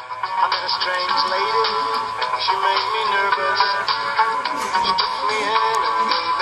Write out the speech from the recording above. She made me nervous. She took me in.